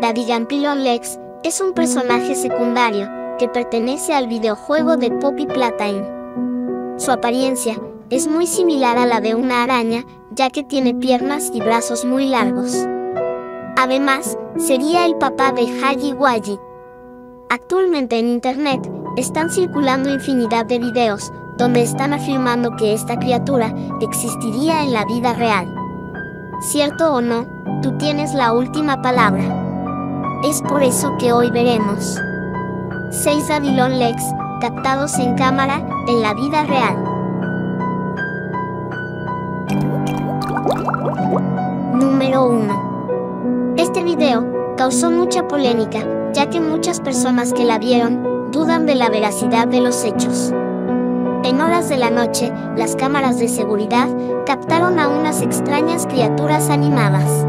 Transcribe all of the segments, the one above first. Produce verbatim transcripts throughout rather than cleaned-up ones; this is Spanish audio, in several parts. Daddy Jumpy Long Legs es un personaje secundario que pertenece al videojuego de Poppy Platine. Su apariencia es muy similar a la de una araña, ya que tiene piernas y brazos muy largos. Además, sería el papá de Huggy Wuggy. Actualmente en internet están circulando infinidad de videos donde están afirmando que esta criatura existiría en la vida real. ¿Cierto o no? Tú tienes la última palabra. Es por eso que hoy veremos seis Daddy Long Legs captados en cámara en la vida real. Número uno. Este video causó mucha polémica, ya que muchas personas que la vieron dudan de la veracidad de los hechos. En horas de la noche, las cámaras de seguridad captaron a unas extrañas criaturas animadas.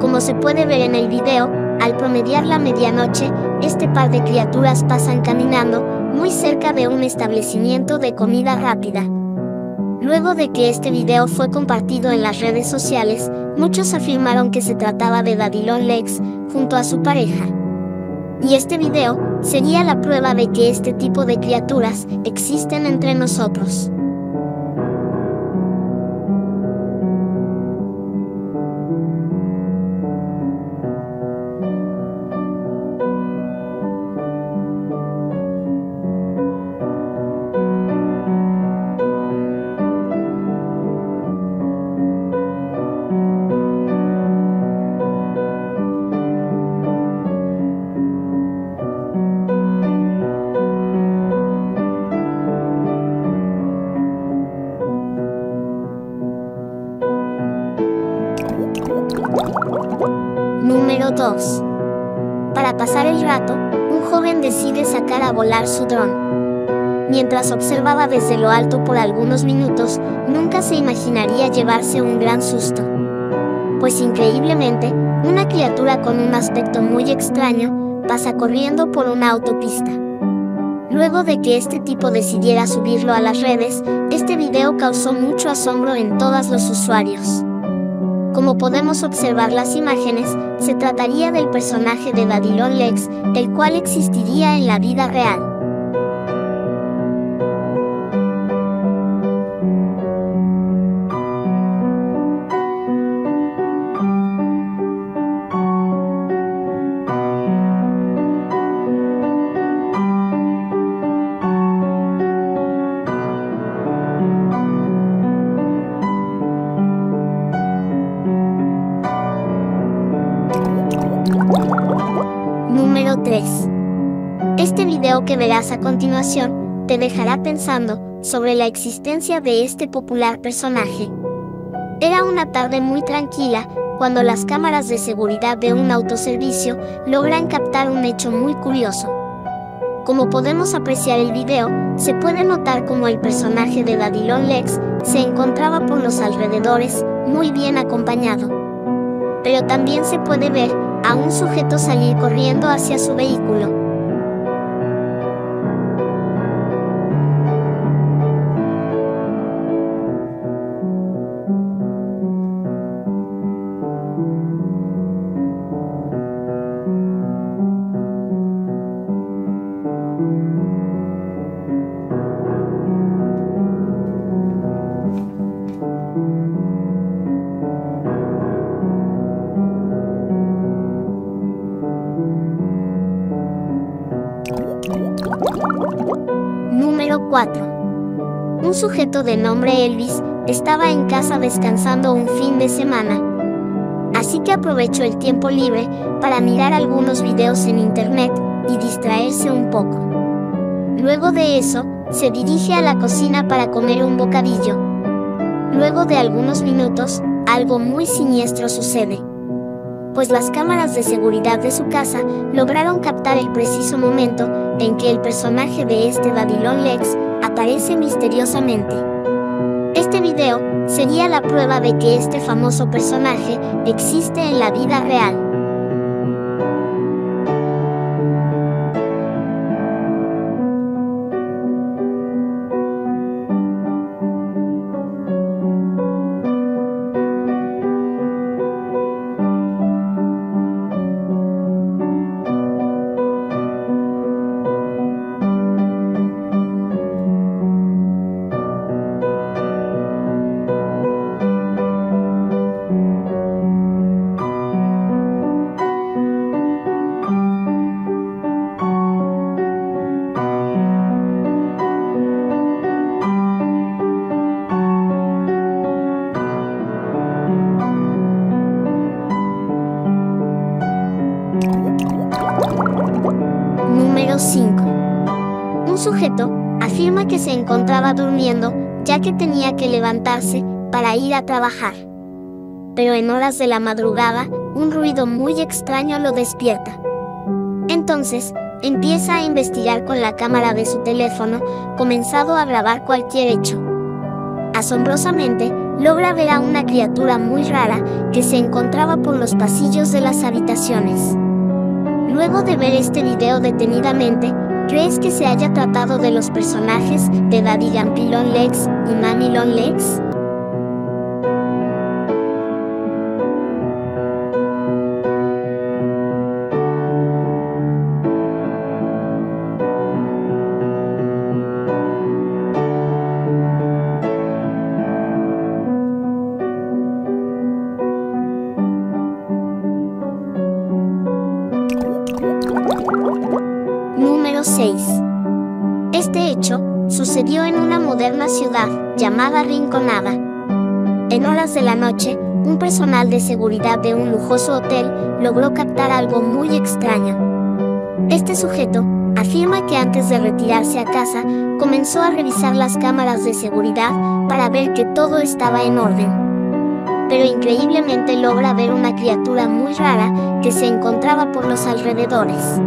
Como se puede ver en el video, al promediar la medianoche, este par de criaturas pasan caminando muy cerca de un establecimiento de comida rápida. Luego de que este video fue compartido en las redes sociales, muchos afirmaron que se trataba de Daddy Long Legs junto a su pareja. Y este video sería la prueba de que este tipo de criaturas existen entre nosotros. Número dos. Para pasar el rato, un joven decide sacar a volar su dron. Mientras observaba desde lo alto por algunos minutos, nunca se imaginaría llevarse un gran susto. Pues increíblemente, una criatura con un aspecto muy extraño pasa corriendo por una autopista. Luego de que este tipo decidiera subirlo a las redes, este video causó mucho asombro en todos los usuarios. Como podemos observar las imágenes, se trataría del personaje de Daddy Long Legs, el cual existiría en la vida real. Número tres. Este video que verás a continuación te dejará pensando sobre la existencia de este popular personaje. Era una tarde muy tranquila cuando las cámaras de seguridad de un autoservicio logran captar un hecho muy curioso. Como podemos apreciar el video, se puede notar cómo el personaje de Daddy Long Legs se encontraba por los alrededores muy bien acompañado. Pero también se puede ver a un sujeto salir corriendo hacia su vehículo. Número cuatro. Un sujeto de nombre Elvis estaba en casa descansando un fin de semana. Así que aprovechó el tiempo libre para mirar algunos videos en internet y distraerse un poco. Luego de eso, se dirige a la cocina para comer un bocadillo. Luego de algunos minutos, algo muy siniestro sucede. Pues las cámaras de seguridad de su casa lograron captar el preciso momento en que el personaje de este Daddy Long Legs aparece misteriosamente. Este video sería la prueba de que este famoso personaje existe en la vida real. número cinco. Un sujeto afirma que se encontraba durmiendo, ya que tenía que levantarse para ir a trabajar. Pero en horas de la madrugada, un ruido muy extraño lo despierta. Entonces, empieza a investigar con la cámara de su teléfono, comenzando a grabar cualquier hecho. Asombrosamente, logra ver a una criatura muy rara que se encontraba por los pasillos de las habitaciones. Luego de ver este video detenidamente, ¿crees que se haya tratado de los personajes de Daddy Jumpy Long Legs y Mami Long Legs? Número seis. Este hecho sucedió en una moderna ciudad llamada Rinconada. En horas de la noche, un personal de seguridad de un lujoso hotel logró captar algo muy extraño. Este sujeto afirma que antes de retirarse a casa, comenzó a revisar las cámaras de seguridad para ver que todo estaba en orden. Pero increíblemente logra ver una criatura muy rara que se encontraba por los alrededores.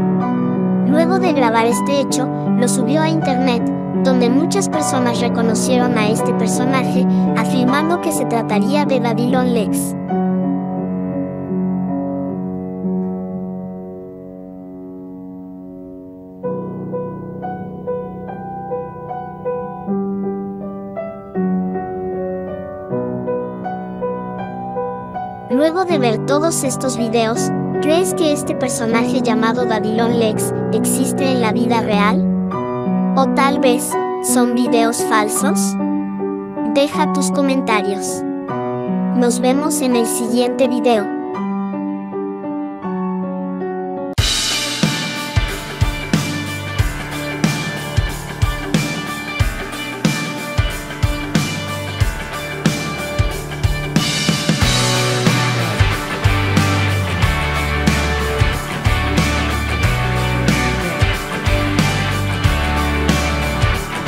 Luego de grabar este hecho, lo subió a internet, donde muchas personas reconocieron a este personaje, afirmando que se trataría de Daddy Long Legs. Luego de ver todos estos videos, ¿crees que este personaje llamado Daddy Long Legs existe en la vida real? ¿O tal vez son videos falsos? Deja tus comentarios. Nos vemos en el siguiente video.